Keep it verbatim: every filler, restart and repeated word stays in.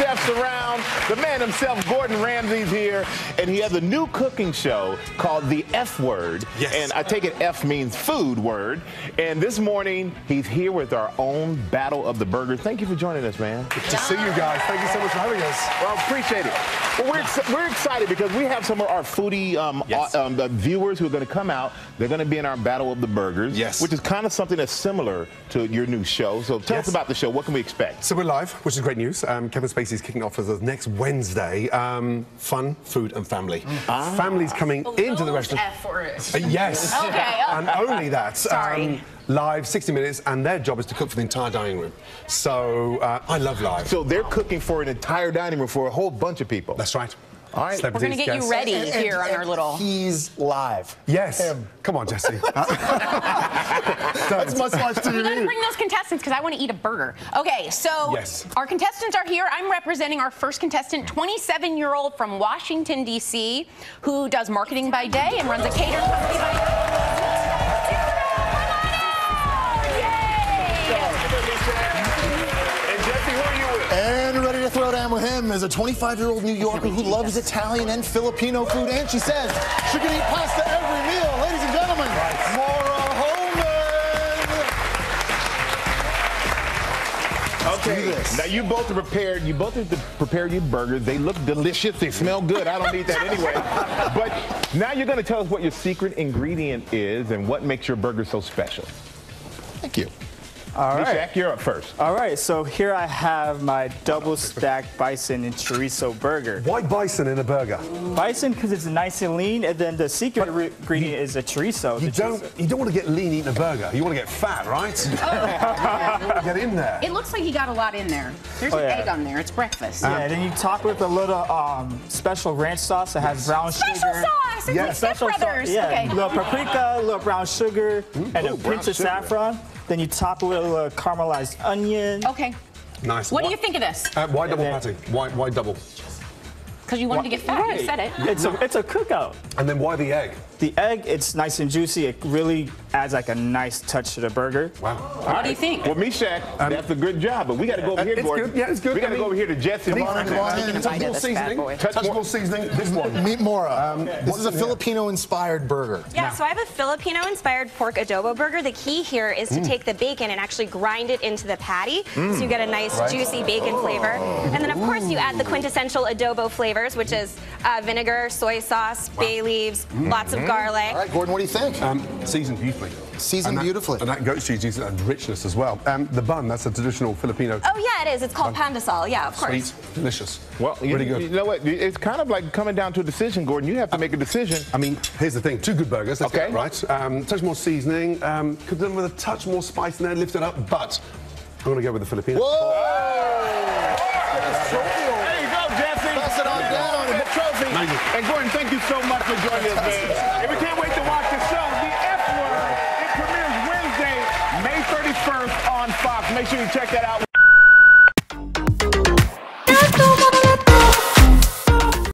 chefs around. The man himself, Gordon Ramsay's here, and he has a new cooking show called The F Word. Yes. And I take it F means food word. And this morning, he's here with our own Battle of the Burgers. Thank you for joining us, man. Good to see you guys. Thank you so much for having us. Well, appreciate it. Well, we're, ex we're excited because we have some of our foodie um, yes. uh, um, the viewers who are going to come out. They're going to be in our Battle of the Burgers, yes. which is kind of something that's similar to your new show. So tell yes. us about the show. What can we expect? So we're live, which is great news. Um, Kevin Spacey is kicking off for the next Wednesday. Um, fun, food, and family. Mm. Ah. Families coming Balloon into the restaurant. F uh, yes. okay, okay. And only that. Sorry. Um, Live, sixty minutes, and their job is to cook for the entire dining room. So uh, I love Live. So they're cooking for an entire dining room for a whole bunch of people. That's right. All right, we're going to get guests. you ready and, and, here and, on our little... He's live. Yes. Him. Come on, Jesse. That's must watch T V. We've got to bring those contestants because I want to eat a burger. Okay, so yes. our contestants are here. I'm representing our first contestant, twenty-seven-year-old from Washington, D C, who does marketing by day and runs a catering company by day. Throwdown with him is a twenty-five-year-old New Yorker who loves Italian and Filipino food, and she says she can eat pasta every meal. Ladies and gentlemen, right. Maura Holman. Okay, now you both are prepared. You both have prepared your burgers. They look delicious. They smell good. I don't need that anyway. But now you're going to tell us what your secret ingredient is and what makes your burger so special. Thank you. All right. Jack, you're up first. All right, so here I have my double-stacked bison and chorizo burger. Why bison in a burger? Bison, because it's nice and lean, and then the secret but ingredient you, is the chorizo. You the don't, chorizo. You don't want to get lean eating a burger. You want to get fat, right? Oh. Yeah, you want to get in there. It looks like you got a lot in there. There's oh, an yeah. egg on there. It's breakfast. Um, yeah, then you top with a little um, special ranch sauce that has brown special sugar. Special sauce! It's yes. like Step Brothers. So yeah, okay. A little paprika, a little brown sugar, Ooh, and a pinch of saffron. Then you top it with a little caramelized onion. Okay. Nice. What, what do you think of this? Uh, why double patty? Why, why double? Because you wanted why? to get fat. Right. You said it. It's a, it's a cookout. And then why the egg? The egg, it's nice and juicy. It really adds like a nice touch to the burger. Wow. All what right. do you think? Well, Meshack, um, that's a good job, but we got to go over here, Gordon. Yeah, it's good. We got to I mean, go over here to Jesse. Come on, come on. Touch more seasoning. Touch, touch more seasoning. This one. Meet Maura. Um, okay. This is a Filipino-inspired burger. Yeah, now. so I have a Filipino-inspired pork adobo burger. The key here is to mm. take the bacon and actually grind it into the patty, mm. so you get a nice right. juicy bacon oh. flavor. And then, of course, you add the quintessential adobo flavors, which is uh, vinegar, soy sauce, wow. bay leaves, mm. lots of garlic. All right, Gordon, what do you think? Um, seasoned beautifully. Seasoned and that, beautifully. And that goat cheese uses that richness as well. Um, the bun, that's a traditional Filipino. Oh, yeah, it is. It's called bun. pandesal. Yeah, of course. Sweet, delicious. Well, you, really good. You know what? It's kind of like coming down to a decision, Gordon. You have to um, make a decision. I mean, here's the thing. Two good burgers. Let's okay. Get it right. Um, touch more seasoning. Um, cook them with a touch more spice in there, lift it up. But I'm going to go with the Filipino. Whoa! Oh. Oh. There you go, Jesse. Pass it on down. And Gordon, thank you so much for joining us, man. And we can't wait to watch the show, The F Word. It premieres Wednesday, May thirty-first on Fox. Make sure you check that out.